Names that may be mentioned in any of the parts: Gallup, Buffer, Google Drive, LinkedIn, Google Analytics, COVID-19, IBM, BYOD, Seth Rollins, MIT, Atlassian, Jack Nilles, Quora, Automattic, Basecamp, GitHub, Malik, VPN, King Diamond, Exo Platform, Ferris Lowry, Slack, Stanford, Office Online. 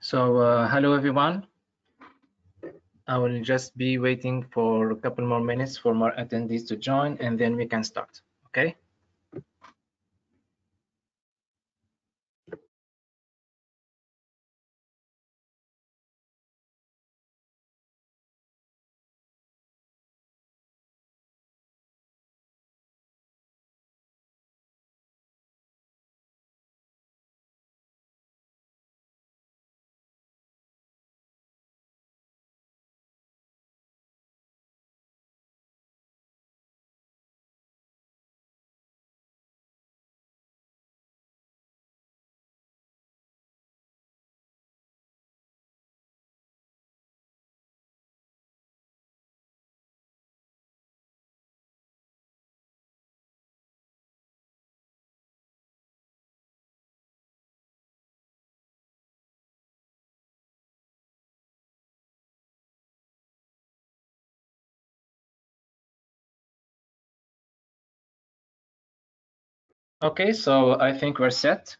So hello everyone. I will just be waiting for a couple more minutes for more attendees to join, and then we can start. Okay. Okay, so I think we're set.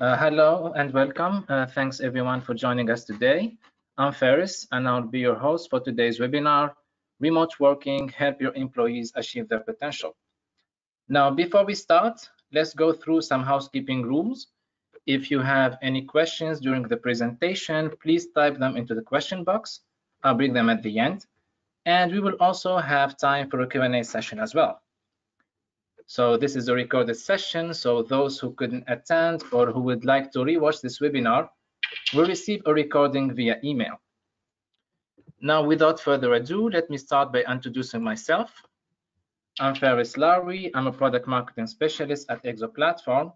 Hello and welcome. Thanks everyone for joining us today. I'm Ferris and I'll be your host for today's webinar, Remote Working, Help Your Employees Achieve Their Potential. Now, before we start, let's go through some housekeeping rules. If you have any questions during the presentation, please type them into the question box. I'll bring them at the end. And we will also have time for a Q&A session as well. So this is a recorded session, so those who couldn't attend or who would like to rewatch this webinar will receive a recording via email. Now, without further ado, let me start by introducing myself. I'm Ferris Lowry. I'm a product marketing specialist at Exo Platform.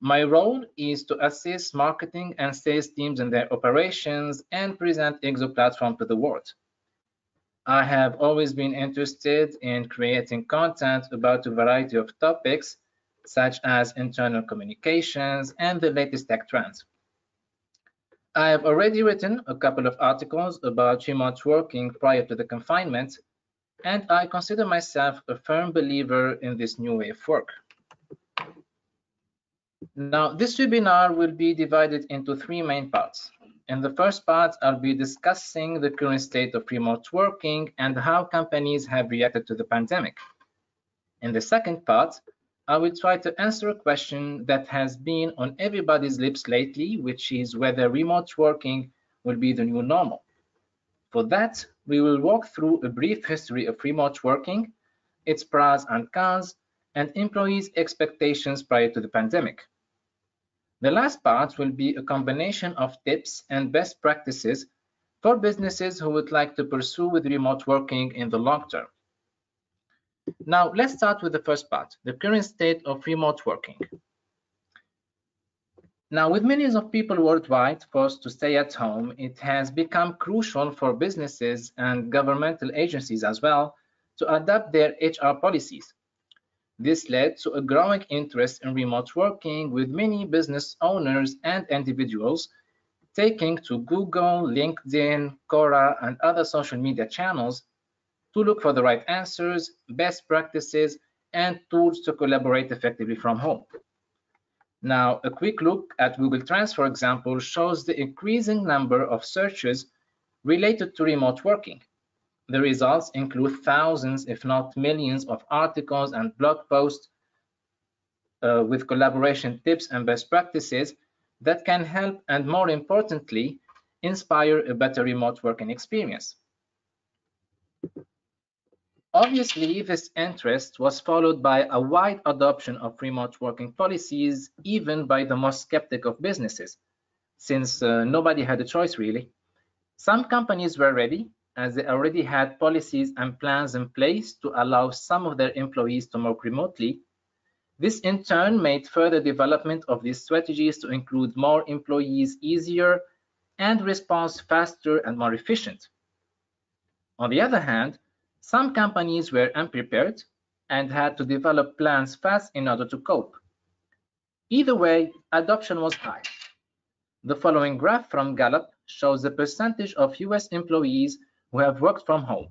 My role is to assist marketing and sales teams in their operations and present Exo Platform to the world. I have always been interested in creating content about a variety of topics, such as internal communications and the latest tech trends. I have already written a couple of articles about remote working prior to the confinement, and I consider myself a firm believer in this new way of work. Now, this webinar will be divided into three main parts. In the first part, I'll be discussing the current state of remote working and how companies have reacted to the pandemic. In the second part, I will try to answer a question that has been on everybody's lips lately, which is whether remote working will be the new normal. For that, we will walk through a brief history of remote working, its pros and cons, and employees' expectations prior to the pandemic. The last part will be a combination of tips and best practices for businesses who would like to pursue with remote working in the long term. Now, let's start with the first part, the current state of remote working. Now, with millions of people worldwide forced to stay at home, it has become crucial for businesses and governmental agencies as well to adapt their HR policies. This led to a growing interest in remote working, with many business owners and individuals taking to Google, LinkedIn, Quora, and other social media channels to look for the right answers, best practices, and tools to collaborate effectively from home. Now, a quick look at Google Trends, for example, shows the increasing number of searches related to remote working. The results include thousands, if not millions, of articles and blog posts with collaboration tips and best practices that can help and, more importantly, inspire a better remote working experience. Obviously, this interest was followed by a wide adoption of remote working policies, even by the most skeptical of businesses, since nobody had a choice, really. Some companies were ready, as they already had policies and plans in place to allow some of their employees to work remotely. This in turn made further development of these strategies to include more employees easier and response faster and more efficient. On the other hand, some companies were unprepared and had to develop plans fast in order to cope. Either way, adoption was high. The following graph from Gallup shows the percentage of US employees who have worked from home.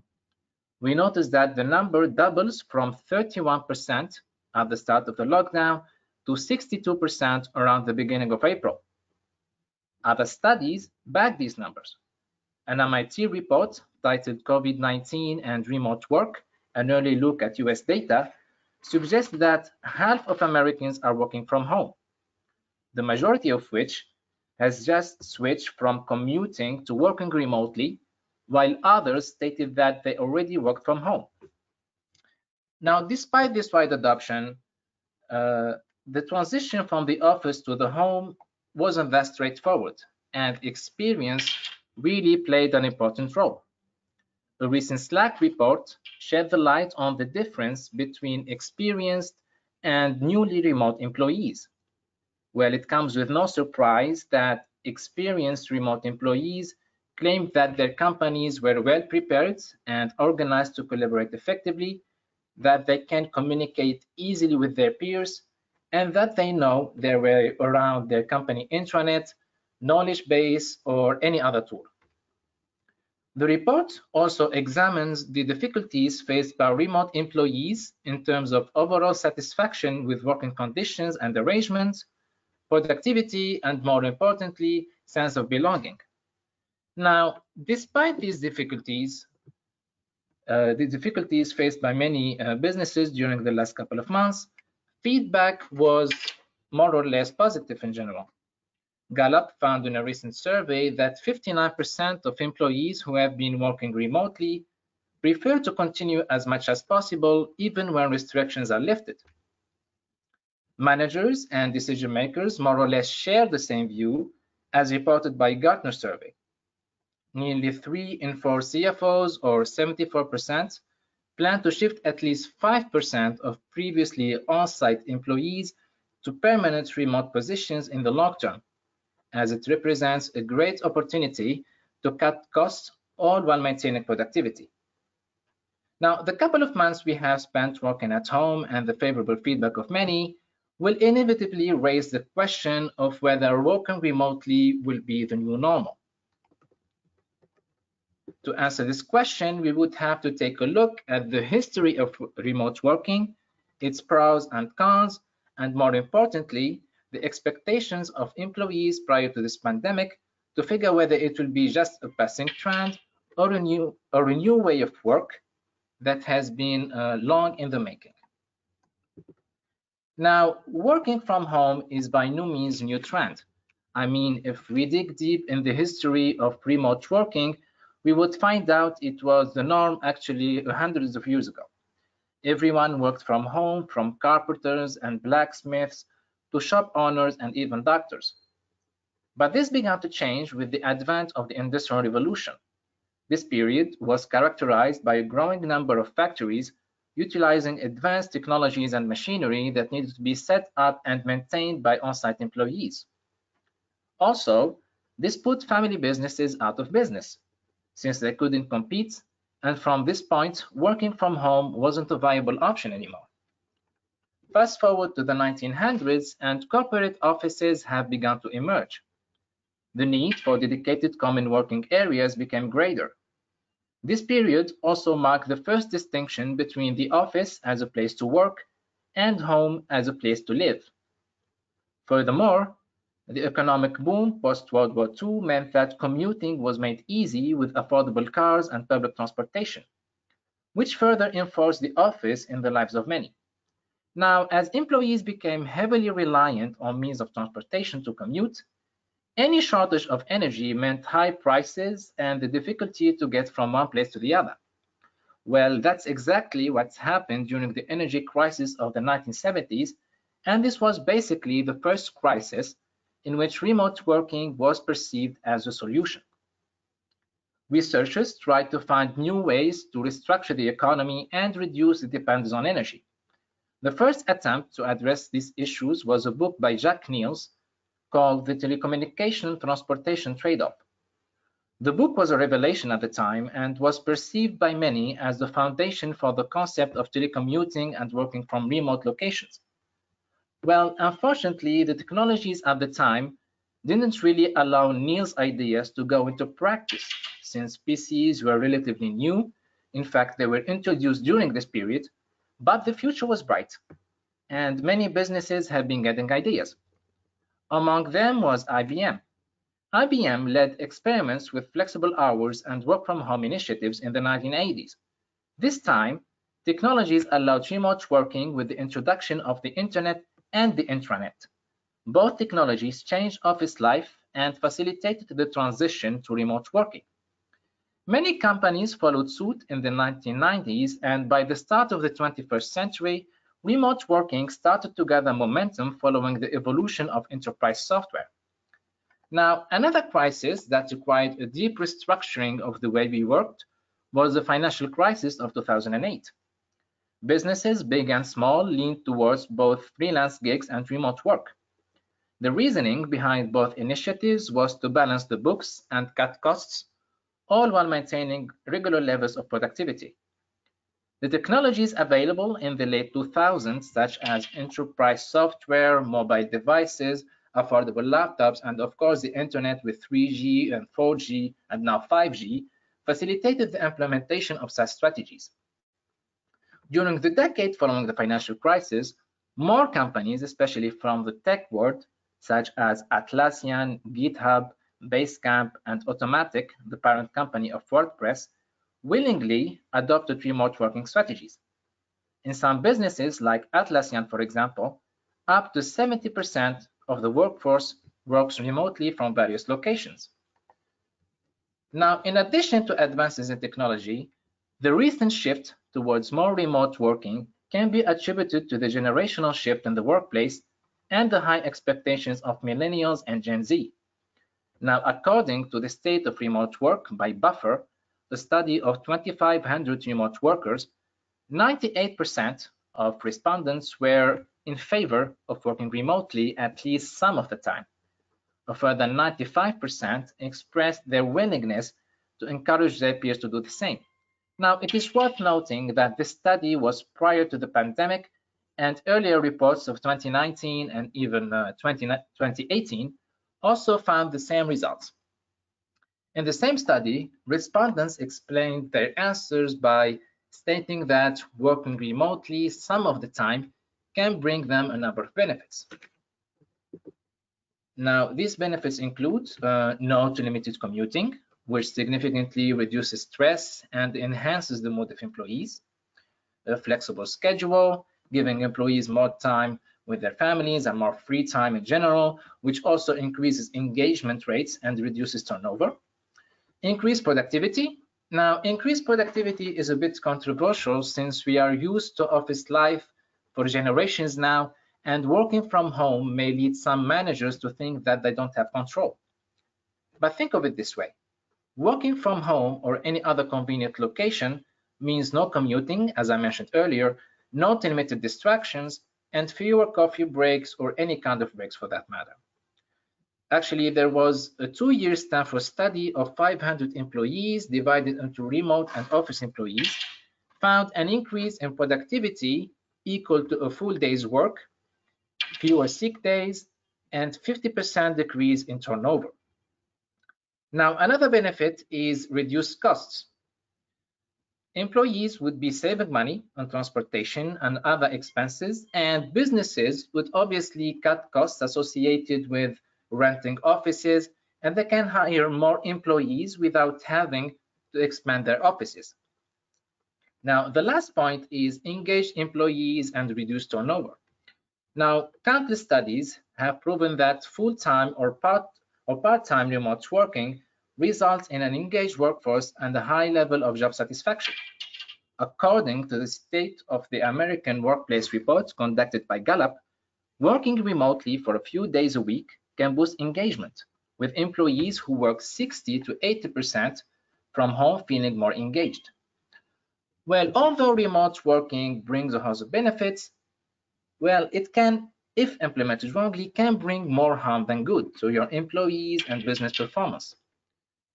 We notice that the number doubles from 31% at the start of the lockdown to 62% around the beginning of April. Other studies back these numbers. An MIT report titled COVID-19 and Remote Work, an early look at US data, suggests that half of Americans are working from home, the majority of which has just switched from commuting to working remotely, while others stated that they already worked from home. Now, despite this wide adoption, the transition from the office to the home wasn't that straightforward, and experience really played an important role. A recent Slack report shed the light on the difference between experienced and newly remote employees. Well, it comes with no surprise that experienced remote employees claimed that their companies were well prepared and organized to collaborate effectively, that they can communicate easily with their peers, and that they know their way around their company intranet, knowledge base, or any other tool. The report also examines the difficulties faced by remote employees in terms of overall satisfaction with working conditions and arrangements, productivity, and more importantly, sense of belonging. Now, despite these difficulties, the difficulties faced by many businesses during the last couple of months, feedback was more or less positive in general. Gallup found in a recent survey that 59% of employees who have been working remotely prefer to continue as much as possible, even when restrictions are lifted. Managers and decision makers more or less share the same view as reported by Gartner survey. Nearly 3 in 4 CFOs, or 74%, plan to shift at least 5% of previously on-site employees to permanent remote positions in the long term, as it represents a great opportunity to cut costs, all while maintaining productivity. Now, the couple of months we have spent working at home and the favorable feedback of many will inevitably raise the question of whether working remotely will be the new normal. To answer this question, we would have to take a look at the history of remote working, its pros and cons, and more importantly, the expectations of employees prior to this pandemic, to figure whether it will be just a passing trend or a new way of work that has been long in the making. Now, working from home is by no means a new trend. I mean, if we dig deep in the history of remote working, we would find out it was the norm actually hundreds of years ago. Everyone worked from home, from carpenters and blacksmiths to shop owners and even doctors. But this began to change with the advent of the Industrial Revolution. This period was characterized by a growing number of factories utilizing advanced technologies and machinery that needed to be set up and maintained by on-site employees. Also, this put family businesses out of business, since they couldn't compete, and from this point, working from home wasn't a viable option anymore. Fast forward to the 1900s, and corporate offices have begun to emerge. The need for dedicated common working areas became greater. This period also marked the first distinction between the office as a place to work and home as a place to live. Furthermore, the economic boom post-World War II meant that commuting was made easy with affordable cars and public transportation, which further enforced the office in the lives of many. Now, as employees became heavily reliant on means of transportation to commute, any shortage of energy meant high prices and the difficulty to get from one place to the other. Well, that's exactly what's happened during the energy crisis of the 1970s, and this was basically the first crisis in which remote working was perceived as a solution. Researchers tried to find new ways to restructure the economy and reduce the dependence on energy. The first attempt to address these issues was a book by Jack Nilles called The Telecommunication Transportation Trade-off. The book was a revelation at the time and was perceived by many as the foundation for the concept of telecommuting and working from remote locations. Well, unfortunately, the technologies at the time didn't really allow Nilles' ideas to go into practice, since PCs were relatively new. In fact, they were introduced during this period. But the future was bright, and many businesses have been getting ideas. Among them was IBM, IBM led experiments with flexible hours and work-from-home initiatives in the 1980s. This time, technologies allowed remote working with the introduction of the internet and the intranet. Both technologies changed office life and facilitated the transition to remote working. Many companies followed suit in the 1990s, and by the start of the 21st century, remote working started to gather momentum following the evolution of enterprise software. Now, another crisis that required a deep restructuring of the way we worked was the financial crisis of 2008. Businesses, big and small, leaned towards both freelance gigs and remote work. The reasoning behind both initiatives was to balance the books and cut costs, all while maintaining regular levels of productivity. The technologies available in the late 2000s, such as enterprise software, mobile devices, affordable laptops, and of course the internet with 3G and 4G and now 5G, facilitated the implementation of such strategies. During the decade following the financial crisis, more companies, especially from the tech world, such as Atlassian, GitHub, Basecamp, and Automattic, the parent company of WordPress, willingly adopted remote working strategies. In some businesses, like Atlassian, for example, up to 70% of the workforce works remotely from various locations. Now, in addition to advances in technology, the recent shift towards more remote working can be attributed to the generational shift in the workplace and the high expectations of millennials and Gen Z. Now, according to the State of Remote Work by Buffer, a study of 2,500 remote workers, 98% of respondents were in favor of working remotely at least some of the time. A further 95% expressed their willingness to encourage their peers to do the same. Now, it is worth noting that this study was prior to the pandemic, and earlier reports of 2019 and even 2018 also found the same results. In the same study, respondents explained their answers by stating that working remotely some of the time can bring them a number of benefits. Now, these benefits include no to limited commuting, which significantly reduces stress and enhances the mood of employees, a flexible schedule, giving employees more time with their families and more free time in general, which also increases engagement rates and reduces turnover. Increased productivity. Now, increased productivity is a bit controversial since we are used to office life for generations now, and working from home may lead some managers to think that they don't have control. But think of it this way. Working from home or any other convenient location means no commuting, as I mentioned earlier, no limited distractions, and fewer coffee breaks or any kind of breaks for that matter. Actually, there was a two-year Stanford study of 500 employees divided into remote and office employees, found an increase in productivity equal to a full day's work, fewer sick days, and 50% decrease in turnover. Now, another benefit is reduced costs. Employees would be saving money on transportation and other expenses, and businesses would obviously cut costs associated with renting offices, and they can hire more employees without having to expand their offices. Now, the last point is engaged employees and reduced turnover. Now, countless studies have proven that full-time or part-time remote working results in an engaged workforce and a high level of job satisfaction. According to the State of the American Workplace report conducted by Gallup, working remotely for a few days a week can boost engagement, with employees who work 60 to 80% from home feeling more engaged. Well, although remote working brings a host of benefits, well, it can, if implemented wrongly, can bring more harm than good to your employees and business performance.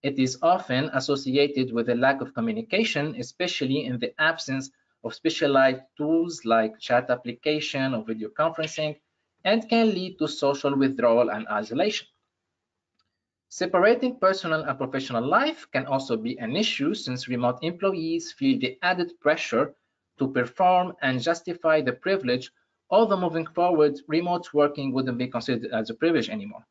It is often associated with a lack of communication, especially in the absence of specialized tools like chat application or video conferencing, and can lead to social withdrawal and isolation. Separating personal and professional life can also be an issue since remote employees feel the added pressure to perform and justify the privilege, although moving forward, remote working wouldn't be considered as a privilege anymore.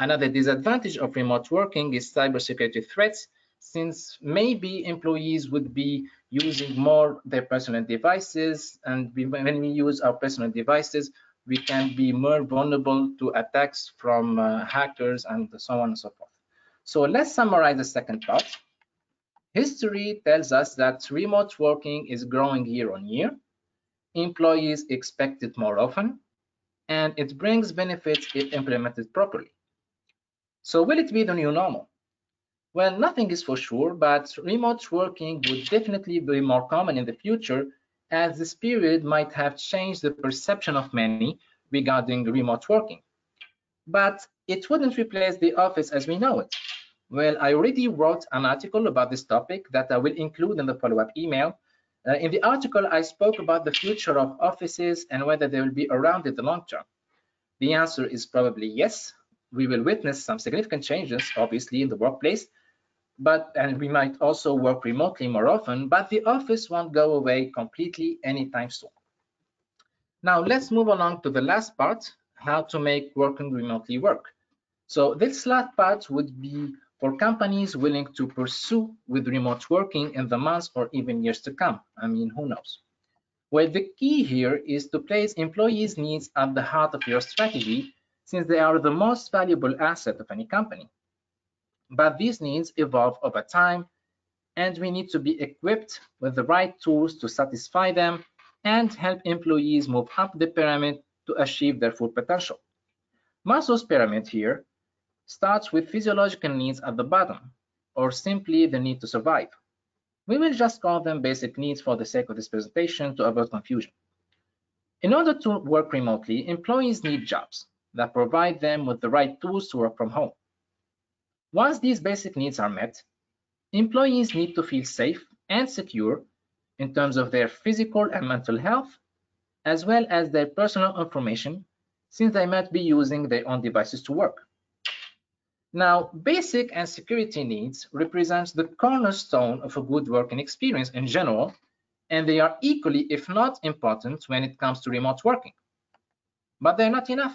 Another disadvantage of remote working is cybersecurity threats, since maybe employees would be using more their personal devices, and when we use our personal devices, we can be more vulnerable to attacks from hackers and so on and so forth. So let's summarize the second part. History tells us that remote working is growing year on year. Employees expect it more often, and it brings benefits if implemented properly. So will it be the new normal? Well, nothing is for sure, but remote working would definitely be more common in the future, as this period might have changed the perception of many regarding remote working. But it wouldn't replace the office as we know it. Well, I already wrote an article about this topic that I will include in the follow-up email. In the article, I spoke about the future of offices and whether they will be around in the long term. The answer is probably yes. We will witness some significant changes, obviously, in the workplace, and we might also work remotely more often, but the office won't go away completely anytime soon. Now let's move along to the last part, how to make working remotely work. So this last part would be for companies willing to pursue with remote working in the months or even years to come. I mean, who knows? Well, the key here is to place employees' needs at the heart of your strategy, since they are the most valuable asset of any company. But these needs evolve over time, and we need to be equipped with the right tools to satisfy them and help employees move up the pyramid to achieve their full potential. Maslow's pyramid here starts with physiological needs at the bottom, or simply the need to survive. We will just call them basic needs for the sake of this presentation to avoid confusion. In order to work remotely, employees need jobs that provide them with the right tools to work from home. Once these basic needs are met, employees need to feel safe and secure in terms of their physical and mental health, as well as their personal information, since they might be using their own devices to work. Now, basic and security needs represents the cornerstone of a good working experience in general, and they are equally, if not important, when it comes to remote working. But they're not enough.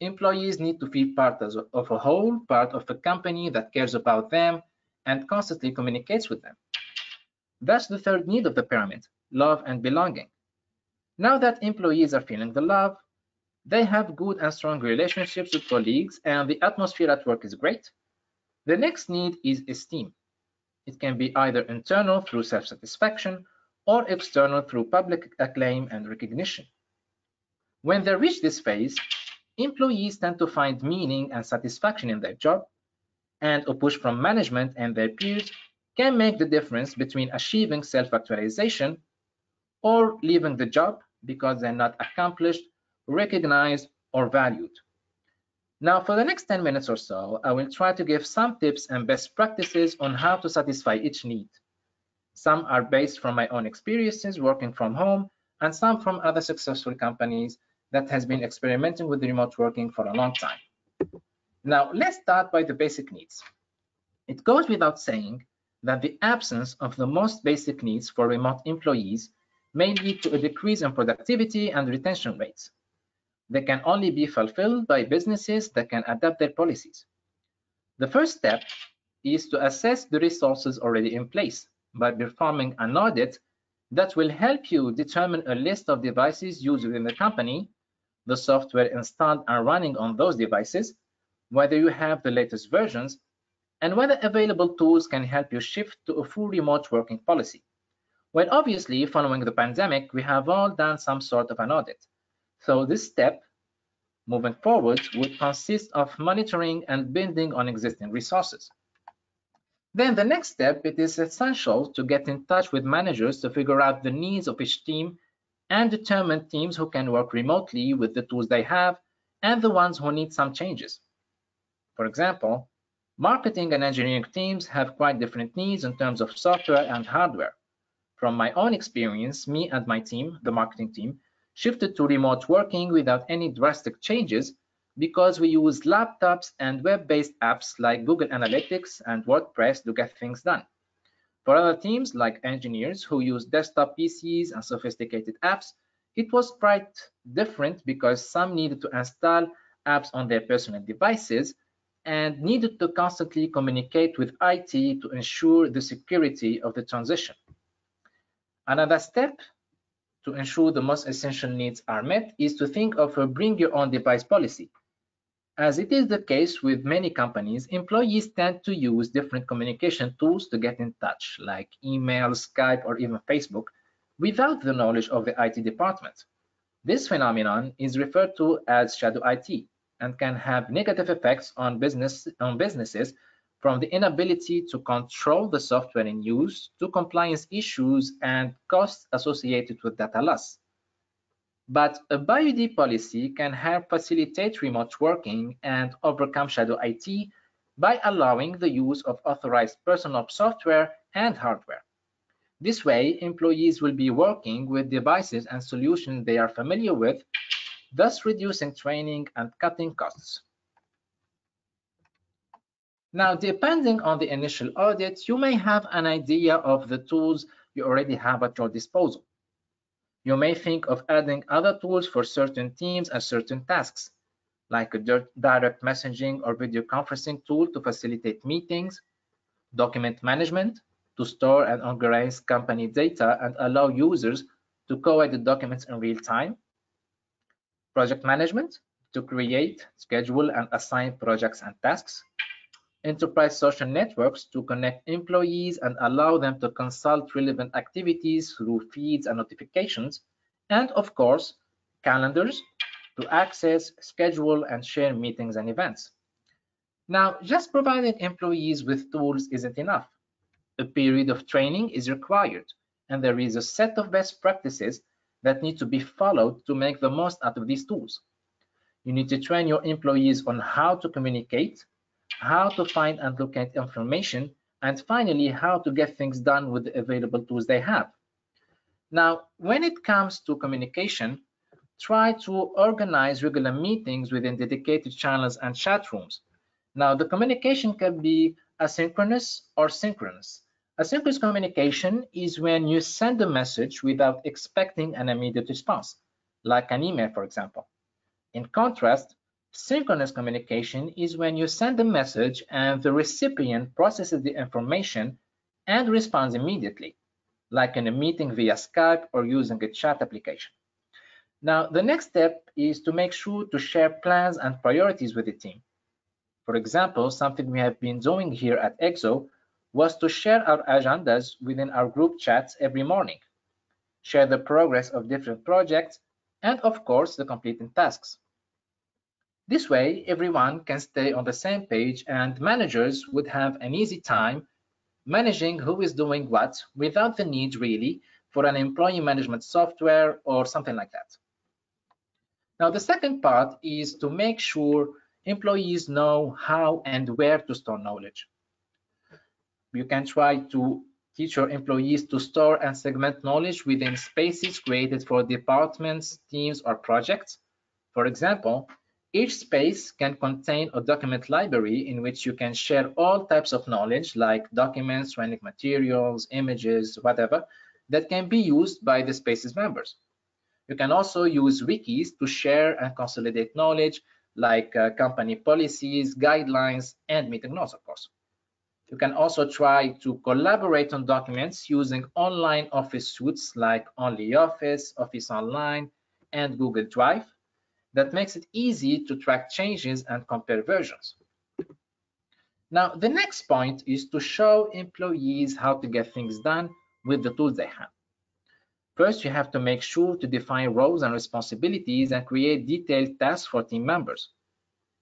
Employees need to feel part of a whole, part of a company that cares about them and constantly communicates with them. That's the third need of the pyramid, love and belonging. Now that employees are feeling the love, they have good and strong relationships with colleagues, and the atmosphere at work is great. The next need is esteem. It can be either internal through self-satisfaction or external through public acclaim and recognition. When they reach this phase, employees tend to find meaning and satisfaction in their job, and a push from management and their peers can make the difference between achieving self-actualization or leaving the job because they're not accomplished, recognized, or valued. Now, for the next 10 minutes or so, I will try to give some tips and best practices on how to satisfy each need. Some are based from my own experiences working from home, and some from other successful companies that has been experimenting with remote working for a long time. Now, let's start by the basic needs. It goes without saying that the absence of the most basic needs for remote employees may lead to a decrease in productivity and retention rates. They can only be fulfilled by businesses that can adapt their policies. The first step is to assess the resources already in place by performing an audit that will help you determine a list of devices used within the company, the software installed and running on those devices, whether you have the latest versions, and whether available tools can help you shift to a full remote working policy. Well, obviously, following the pandemic, we have all done some sort of an audit. So this step, moving forward, would consist of monitoring and building on existing resources. Then the next step, it is essential to get in touch with managers to figure out the needs of each team and determine teams who can work remotely with the tools they have and the ones who need some changes. For example, marketing and engineering teams have quite different needs in terms of software and hardware. From my own experience, me and my team, the marketing team, shifted to remote working without any drastic changes because we used laptops and web-based apps like Google Analytics and WordPress to get things done. For other teams, like engineers who use desktop PCs and sophisticated apps, it was quite different because some needed to install apps on their personal devices and needed to constantly communicate with IT to ensure the security of the transition. Another step to ensure the most essential needs are met is to think of a bring your own device policy. As it is the case with many companies, employees tend to use different communication tools to get in touch, like email, Skype, or even Facebook, without the knowledge of the IT department. This phenomenon is referred to as shadow IT and can have negative effects on businesses, from the inability to control the software in use to compliance issues and costs associated with data loss. But a BYOD policy can help facilitate remote working and overcome shadow IT by allowing the use of authorized personal software and hardware. This way, employees will be working with devices and solutions they are familiar with, thus reducing training and cutting costs. Now, depending on the initial audit, you may have an idea of the tools you already have at your disposal. You may think of adding other tools for certain teams and certain tasks, like a direct messaging or video conferencing tool to facilitate meetings, document management to store and organize company data and allow users to co-edit the documents in real time, project management to create, schedule, and assign projects and tasks, enterprise social networks to connect employees and allow them to consult relevant activities through feeds and notifications, and of course, calendars to access, schedule, and share meetings and events. Now, just providing employees with tools isn't enough. A period of training is required, and there is a set of best practices that need to be followed to make the most out of these tools. You need to train your employees on how to communicate, how to find and locate information, and finally, how to get things done with the available tools they have. Now, when it comes to communication, try to organize regular meetings within dedicated channels and chat rooms. Now, the communication can be asynchronous or synchronous. Asynchronous communication is when you send a message without expecting an immediate response, like an email, for example. In contrast, synchronous communication is when you send a message and the recipient processes the information and responds immediately, like in a meeting via Skype or using a chat application. Now, the next step is to make sure to share plans and priorities with the team. For example, something we have been doing here at Exo was to share our agendas within our group chats every morning, share the progress of different projects, and of course, the completed tasks. This way, everyone can stay on the same page and managers would have an easy time managing who is doing what without the need really for an employee management software or something like that. Now, the second part is to make sure employees know how and where to store knowledge. You can try to teach your employees to store and segment knowledge within spaces created for departments, teams, or projects. For example, each space can contain a document library in which you can share all types of knowledge like documents, training materials, images, whatever, that can be used by the space's members. You can also use wikis to share and consolidate knowledge like company policies, guidelines, and meeting notes, of course. You can also try to collaborate on documents using online office suites like OnlyOffice, Office Online, and Google Drive. That makes it easy to track changes and compare versions. Now, the next point is to show employees how to get things done with the tools they have. First, you have to make sure to define roles and responsibilities and create detailed tasks for team members.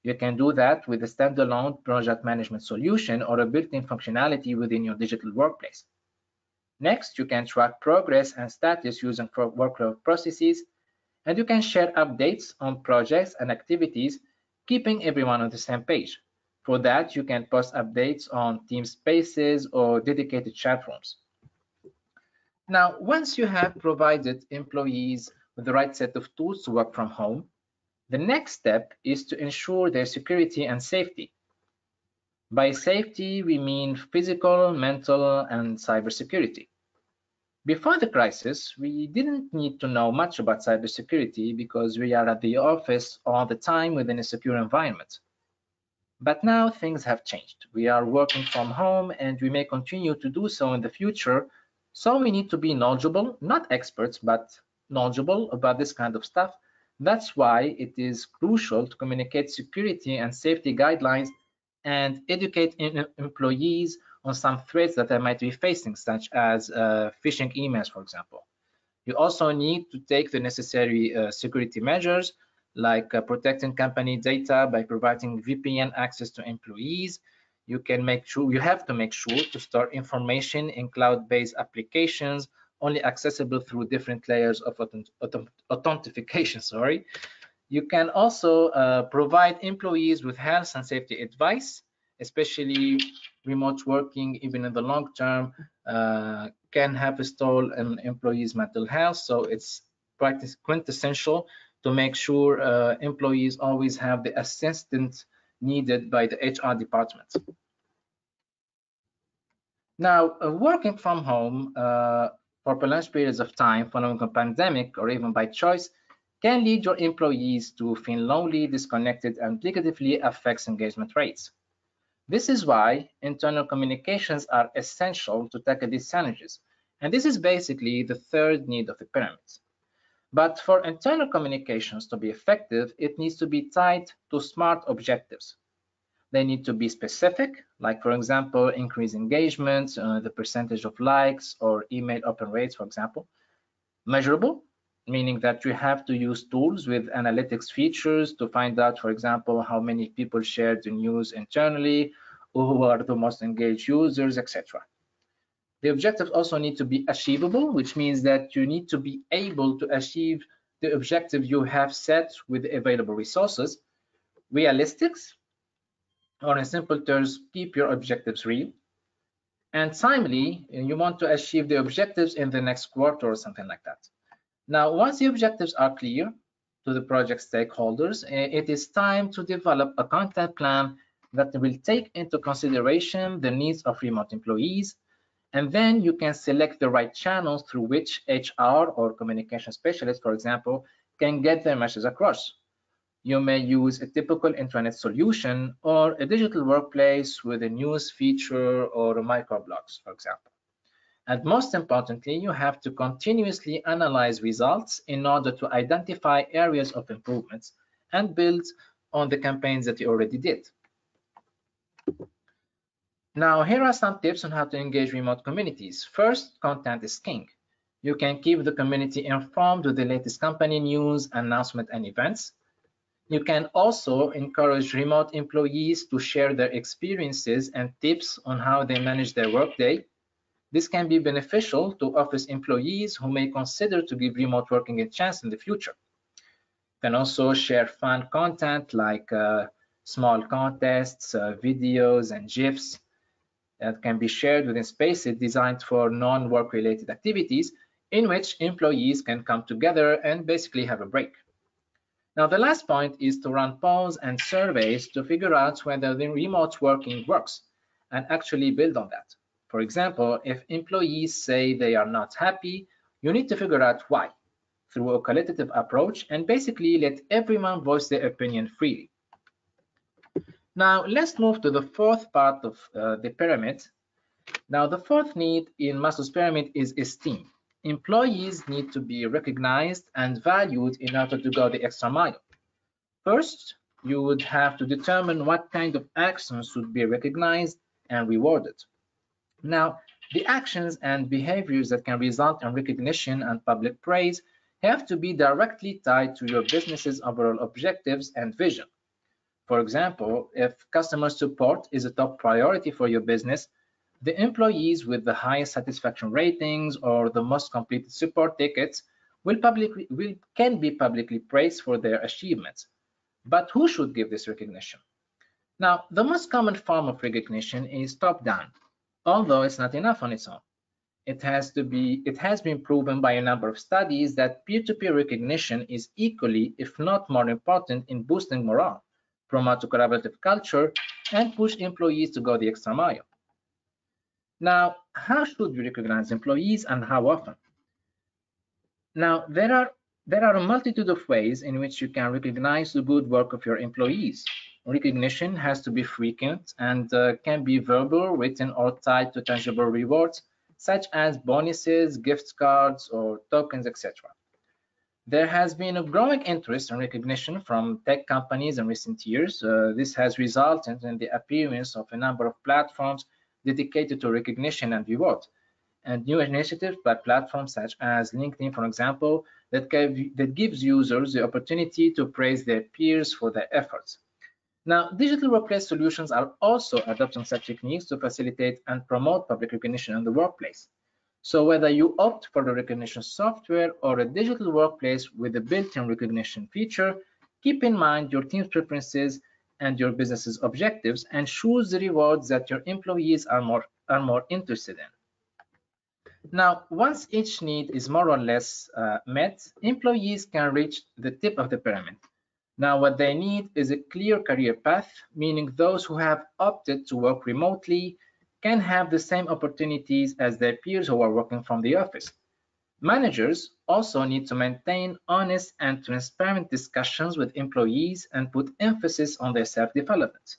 You can do that with a standalone project management solution or a built-in functionality within your digital workplace. Next, you can track progress and status using workload processes, and you can share updates on projects and activities, keeping everyone on the same page. For that, you can post updates on team spaces or dedicated chat rooms. Now, once you have provided employees with the right set of tools to work from home, the next step is to ensure their security and safety. By safety, we mean physical, mental, and cybersecurity. Before the crisis, we didn't need to know much about cybersecurity because we are at the office all the time within a secure environment. But now things have changed. We are working from home and we may continue to do so in the future. So we need to be knowledgeable, not experts, but knowledgeable about this kind of stuff. That's why it is crucial to communicate security and safety guidelines and educate employees on some threats that they might be facing, such as phishing emails, for example. You also need to take the necessary security measures, like protecting company data by providing VPN access to employees. You have to make sure to store information in cloud-based applications only accessible through different layers of authentication. You can also provide employees with health and safety advice, especially remote working, even in the long term, can have a toll on employees' mental health. So it's quintessential to make sure employees always have the assistance needed by the HR department. Now, working from home for prolonged periods of time following a pandemic or even by choice can lead your employees to feel lonely, disconnected, and negatively affects engagement rates. This is why internal communications are essential to tackle these challenges. And this is basically the third need of the pyramid. But for internal communications to be effective, it needs to be tied to SMART objectives. They need to be specific, like, for example, increase engagement, the percentage of likes, or email open rates, for example. Measurable, meaning that you have to use tools with analytics features to find out, for example, how many people shared the news internally, who are the most engaged users, etc. The objectives also need to be achievable, which means that you need to be able to achieve the objective you have set with available resources. Realistic, or in simple terms, keep your objectives real. And timely, you want to achieve the objectives in the next quarter or something like that. Now, once the objectives are clear to the project stakeholders, it is time to develop a content plan that will take into consideration the needs of remote employees. And then you can select the right channels through which HR or communication specialists, for example, can get their messages across. You may use a typical intranet solution or a digital workplace with a news feature or microblogs, for example. And most importantly, you have to continuously analyze results in order to identify areas of improvements and build on the campaigns that you already did. Now, here are some tips on how to engage remote communities. First, content is king. You can keep the community informed with the latest company news, announcements, and events. You can also encourage remote employees to share their experiences and tips on how they manage their workday. This can be beneficial to office employees who may consider to give remote working a chance in the future. You can also share fun content like small contests, videos, and GIFs that can be shared within spaces designed for non-work related activities in which employees can come together and basically have a break. Now, the last point is to run polls and surveys to figure out whether the remote working works and actually build on that. For example, if employees say they are not happy, you need to figure out why through a qualitative approach and basically let everyone voice their opinion freely. Now, let's move to the fourth part of the pyramid. Now, the fourth need in Maslow's pyramid is esteem. Employees need to be recognized and valued in order to go the extra mile. First, you would have to determine what kind of actions should be recognized and rewarded. Now, the actions and behaviors that can result in recognition and public praise have to be directly tied to your business's overall objectives and vision. For example, if customer support is a top priority for your business, the employees with the highest satisfaction ratings or the most completed support tickets can be publicly praised for their achievements. But who should give this recognition? Now, the most common form of recognition is top-down, although it's not enough on its own. It has been proven by a number of studies that peer-to-peer recognition is equally, if not more important, in boosting morale, promote a collaborative culture, and push employees to go the extra mile. Now, how should we recognize employees and how often? Now, there are a multitude of ways in which you can recognize the good work of your employees. Recognition has to be frequent and can be verbal, written, or tied to tangible rewards, such as bonuses, gift cards, or tokens, etc. There has been a growing interest in recognition from tech companies in recent years. This has resulted in the appearance of a number of platforms dedicated to recognition and reward, and new initiatives by platforms such as LinkedIn, for example, that gives users the opportunity to praise their peers for their efforts. Now, digital workplace solutions are also adopting such techniques to facilitate and promote public recognition in the workplace. So whether you opt for the recognition software or a digital workplace with a built-in recognition feature, keep in mind your team's preferences and your business's objectives, and choose the rewards that your employees are more interested in. Now, once each need is more or less met, employees can reach the tip of the pyramid. Now, what they need is a clear career path, meaning those who have opted to work remotely can have the same opportunities as their peers who are working from the office. Managers also need to maintain honest and transparent discussions with employees and put emphasis on their self-development.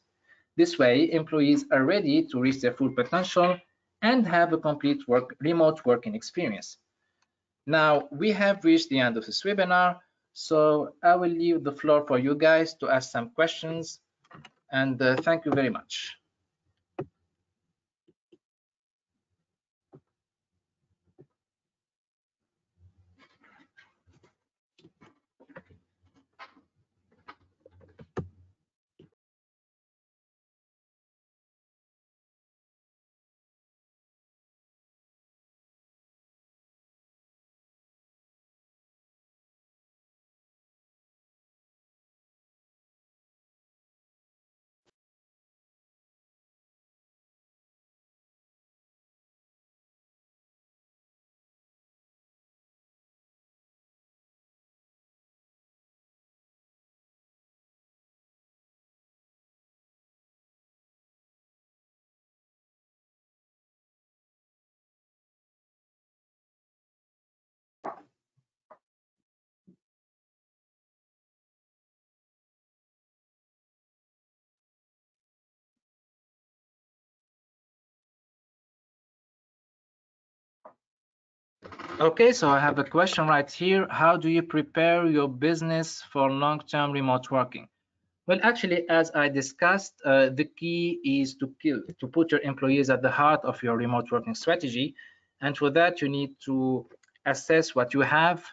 This way, employees are ready to reach their full potential and have a complete remote working experience. Now, we have reached the end of this webinar. So I will leave the floor for you guys to ask some questions, and thank you very much. Okay, so I have a question right here. How do you prepare your business for long-term remote working? Well, actually, as I discussed, the key is to put your employees at the heart of your remote working strategy. And for that, you need to assess what you have.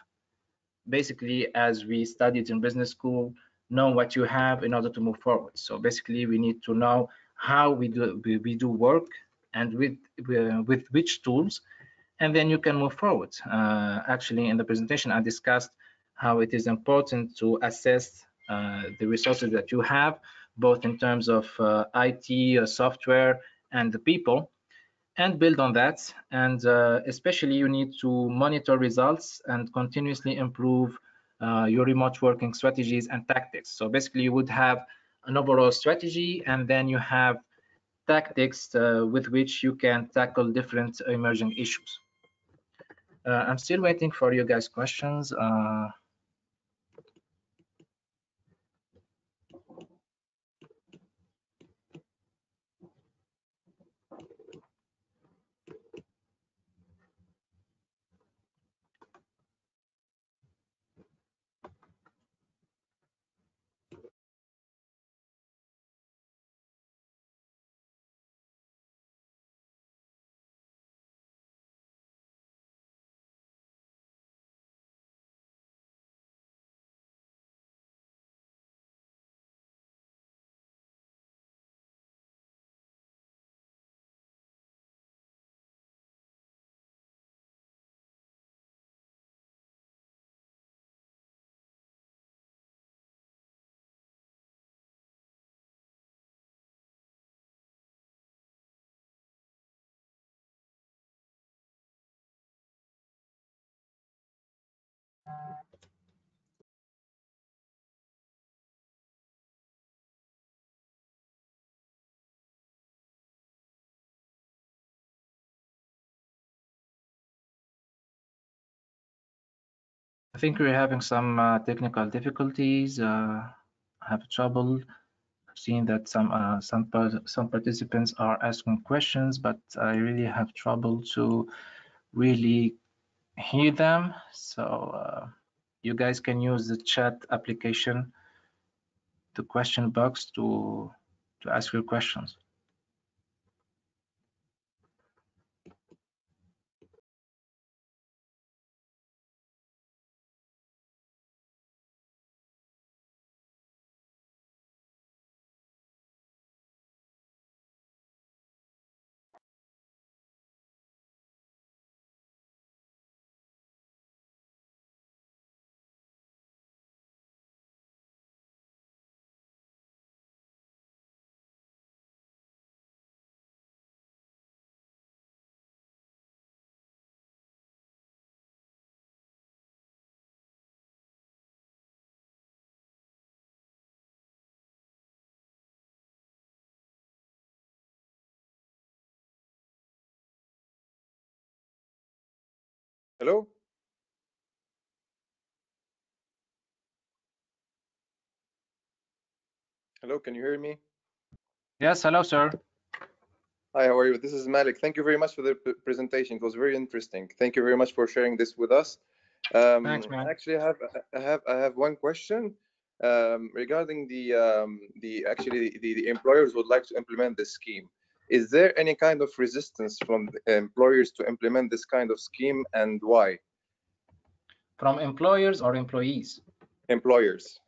Basically, as we studied in business school, know what you have in order to move forward. So basically, we need to know how we do work and with which tools. And then you can move forward. Actually, in the presentation, I discussed how it is important to assess the resources that you have, both in terms of IT, software, and the people, and build on that. And especially, you need to monitor results and continuously improve your remote working strategies and tactics. So basically, you would have an overall strategy, and then you have tactics with which you can tackle different emerging issues. I'm still waiting for you guys' questions. I think we're having some technical difficulties. Have trouble. I've seen that some participants are asking questions, but I really have trouble to really hear them. So you guys can use the chat application, the question box, to ask your questions. Hello? Hello, can you hear me? Yes, hello, sir. Hi, how are you? This is Malik. Thank you very much for the presentation. It was very interesting. Thank you very much for sharing this with us. Thanks, man. Actually, I have one question regarding the employers would like to implement this scheme. Is there any kind of resistance from employers to implement this kind of scheme, and why? From employers or employees? Employers.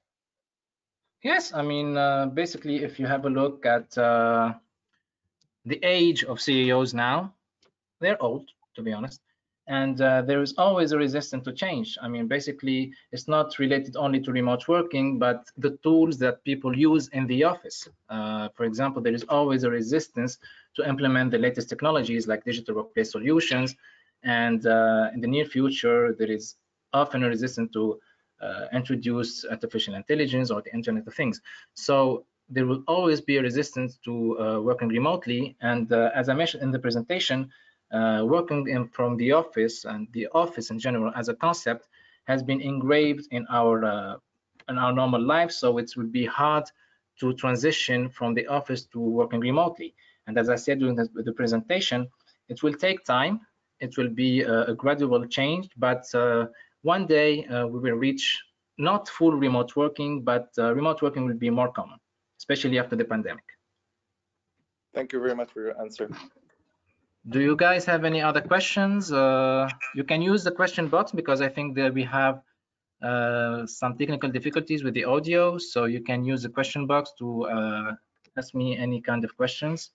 Yes, I mean, basically, if you have a look at the age of CEOs now, they're old, to be honest, and there is always a resistance to change. I mean, basically, it's not related only to remote working, but the tools that people use in the office. For example, there is always a resistance to implement the latest technologies like digital workplace solutions, and in the near future, there is often a resistance to introduce artificial intelligence or the Internet of Things. So there will always be a resistance to working remotely, and as I mentioned in the presentation, working from the office and the office in general as a concept has been engraved in our normal life, so it would be hard to transition from the office to working remotely. And as I said during the presentation, it will take time. It will be a gradual change, but one day we will reach not full remote working, but remote working will be more common, especially after the pandemic. Thank you very much for your answer. Do you guys have any other questions? You can use the question box, because I think that we have some technical difficulties with the audio, so you can use the question box to ask me any kind of questions.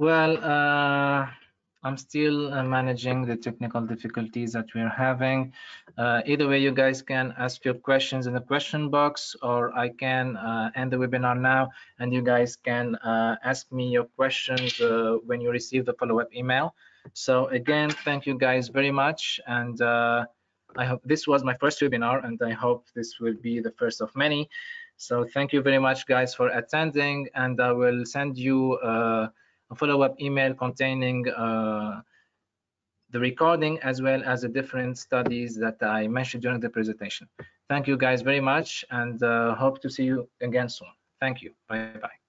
Well, I'm still managing the technical difficulties that we're having. Either way, you guys can ask your questions in the question box, or I can end the webinar now, and you guys can ask me your questions when you receive the follow-up email. So again, thank you guys very much, and I hope this was my first webinar, and I hope this will be the first of many. So thank you very much, guys, for attending, and I will send you a follow-up email containing the recording as well as the different studies that I mentioned during the presentation. Thank you guys very much, and hope to see you again soon. Thank you. Bye-bye.